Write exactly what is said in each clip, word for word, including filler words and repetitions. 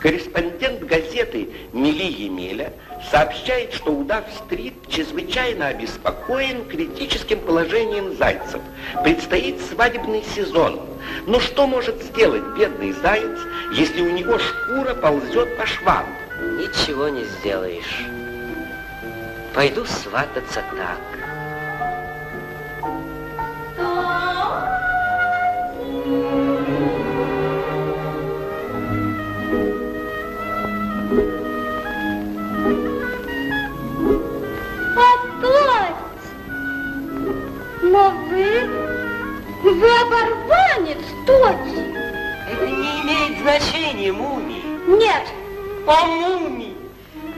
Корреспондент газеты «Милли и Емеля» сообщает, что Удав-Стрикт чрезвычайно обеспокоен критическим положением зайцев. Предстоит свадебный сезон. Но что может сделать бедный заяц, если у него шкура ползет по швам? Ничего не сделаешь. Пойду свататься так. Но вы, вы оборванец, Тотти. Это не имеет значения, Муми. Нет. О, Муми,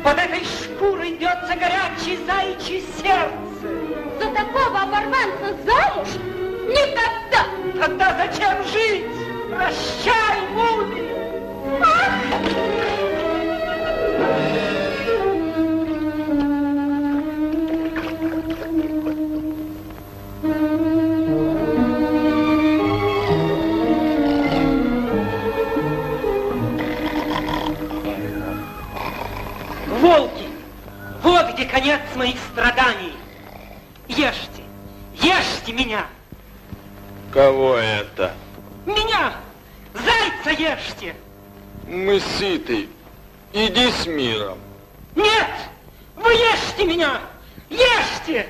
под этой шкурой бьется горячее заячье сердце. За такого оборванца замуж? Никогда. Тогда зачем жить? Прощай, Муми. Ах! Волки, вот где конец моих страданий. Ешьте, ешьте меня. Кого это? Меня, зайца ешьте. Мы сыты, иди с миром. Нет, вы ешьте меня, ешьте.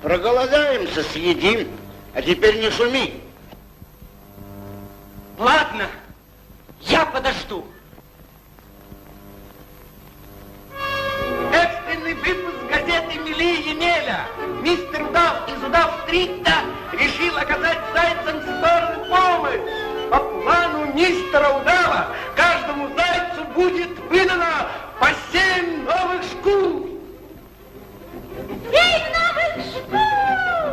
Проголодаемся, съедим, а теперь не шуми. Ладно, я подожду. Экстренный выпуск газеты «Милли и Емеля». Мистер Удав из Удав-Стрикта решил оказать зайцам скорую помощь. По плану мистера Удава каждому зайцу будет выдано по семь новых шкур. Семь новых шкур!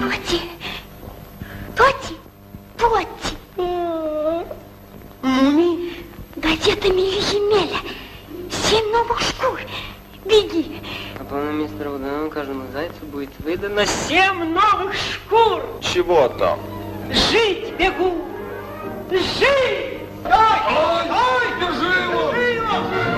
Тотти! Тотти! Тотти! Муми? Газета «Милли и Емеля». Семь новых шкур. Беги. А по плану мистера Удава каждому зайцу будет выдано семь новых шкур. Чего там? Жить бегу! Жить! Ой, ой, ой, держи его! Держи его!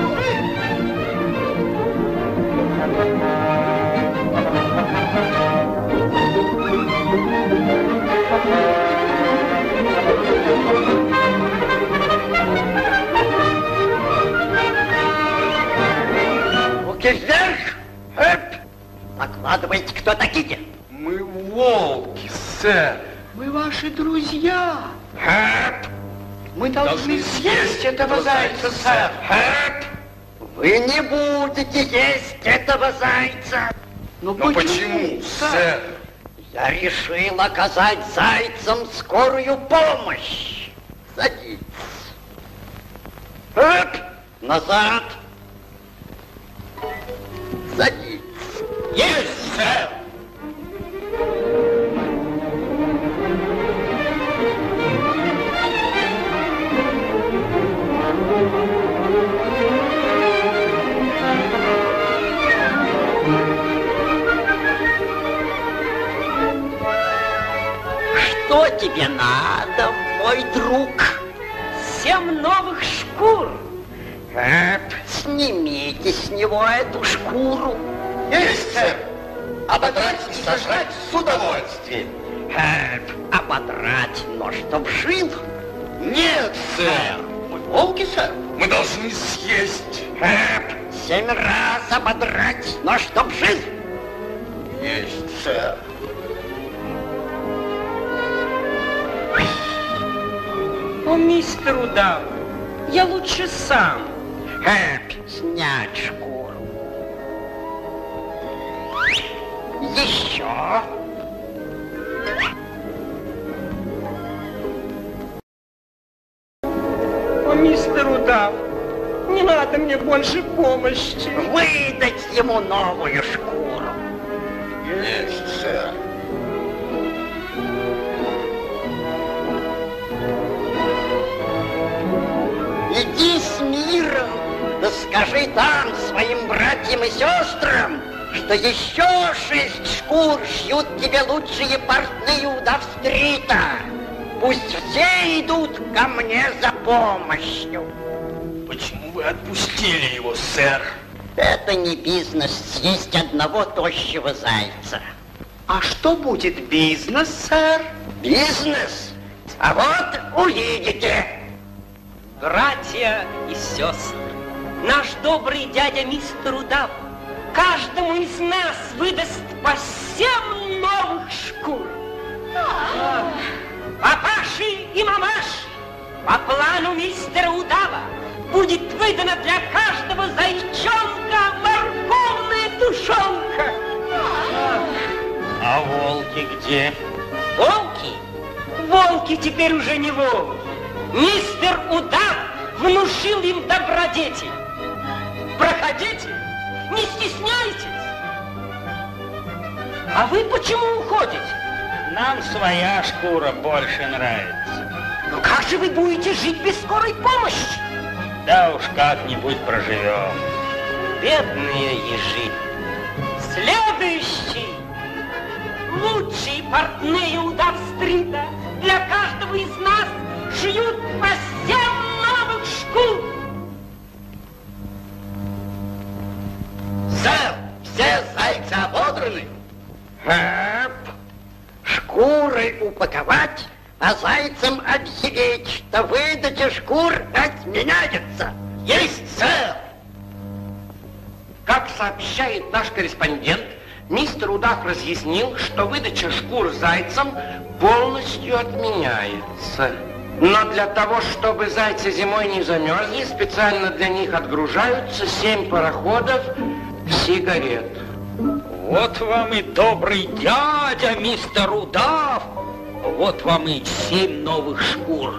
Руки вверх! Хэп! Докладывайте, кто такие? Мы волки, сэр. Мы ваши друзья. Хэп! Мы должны, должны съесть этого зайца, сэр. Хэп! Вы не будете есть этого зайца. Но, Но почему, почему, сэр? Я решил оказать зайцам скорую помощь. Садитесь. Хэп! Назад. Садитесь. Есть, сэр. Что тебе надо, мой друг? Семь новых шкур. Хэп, снимите с него эту шкуру. Есть, сэр. Ободрать и сожрать с удовольствием. Хэп, ободрать, но чтоб жил? Нет, сэр. Мы волки, сэр. Мы должны съесть. Хэп, семь раз ободрать, но чтоб жил? Есть, сэр. О, мистер Удав, я лучше сам. Хэп, снять шкуру. Еще. О, мистер Удав, не надо мне больше помощи. Выдать ему новую шкуру. Есть, сэр. Иди с миром, да Расскажи там своим братьям и сестрам, что еще шесть шкур шьют тебе лучшие портные Удав-Стрикта. Пусть все идут ко мне за помощью. Почему вы отпустили его, сэр? Это не бизнес, съесть одного тощего зайца. А что будет бизнес, сэр? Бизнес? А вот увидите. Братья и сестры, наш добрый дядя мистер Удав каждому из нас выдаст по семь новых шкур. Папаши и мамаши, по плану мистера Удава будет выдана для каждого зайчонка морковная тушенка. А волки где? Волки? Волки теперь уже не волки. Мистер Удав внушил им добродетель. Проходите, не стесняйтесь. А вы почему уходите? Нам своя шкура больше нравится. Но как же вы будете жить без скорой помощи? Да уж как-нибудь проживем. Бедные ежи. Следующий. Лучшие портные Удав-Стрикта для каждого из нас шьют по семь новых шкур. Сэр, все зайцы ободраны. Хэп. Шкуры упаковать, а зайцам объявить, что выдача шкур отменяется. Есть, сэр! Как сообщает наш корреспондент, мистер Удав разъяснил, что выдача шкур зайцам полностью отменяется. Но для того, чтобы зайцы зимой не замерзли, специально для них отгружаются семь пароходов сигарет. Вот вам и добрый дядя, мистер Удав. Вот вам и семь новых шкур.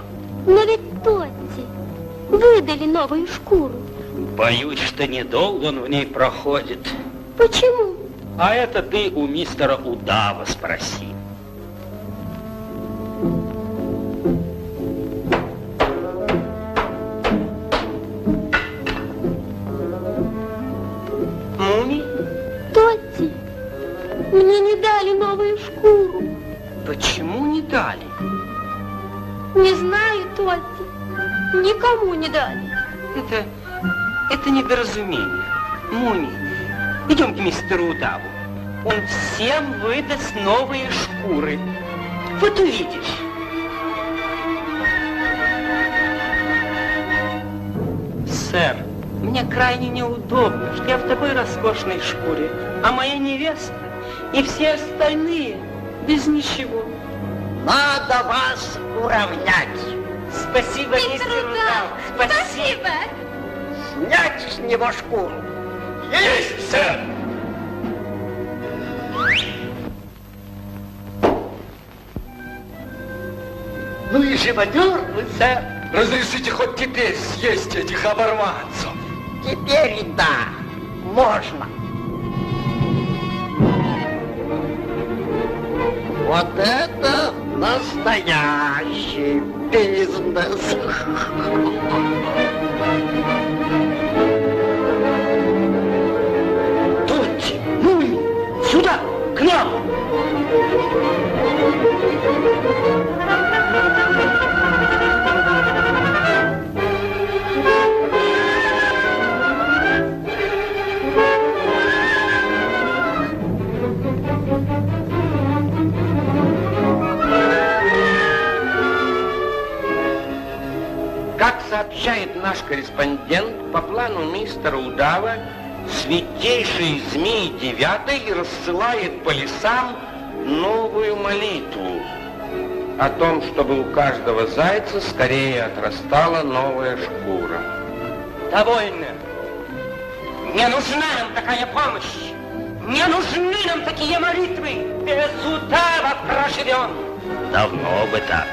Но ведь Тотти выдали новую шкуру. Боюсь, что недолго он в ней проходит. Почему? А это ты у мистера Удава спроси. Муми? Тотти, мне не дали новую шкуру. Почему не дали? Не знаю, Тотти. Никому не дали. Это... это недоразумение. Муми, идем к мистеру Удаву. Он всем выдаст новые шкуры. Вот увидишь. Сэр, мне крайне неудобно, что я в такой роскошной шкуре, а моя невеста и все остальные без ничего. Надо вас уравнять. Спасибо, мистер Удав. Спасибо. Снять с него шкуру. Есть, сэр. Ну и живодер вы, сэр. Разрешите хоть теперь съесть этих оборванцев? Теперь да, можно. Вот это настоящий бизнес. Тотти, Муми, сюда, к нам! Как сообщает наш корреспондент, по плану мистера Удава, святейший Змей девятый рассылает по лесам новую молитву о том, чтобы у каждого зайца скорее отрастала новая шкура. Довольно. Не нужна нам такая помощь. Не нужны нам такие молитвы. Без Удава проживем. Давно бы так.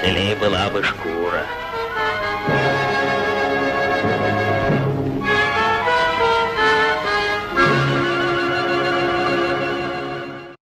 Целее была бы шкура. Thank you.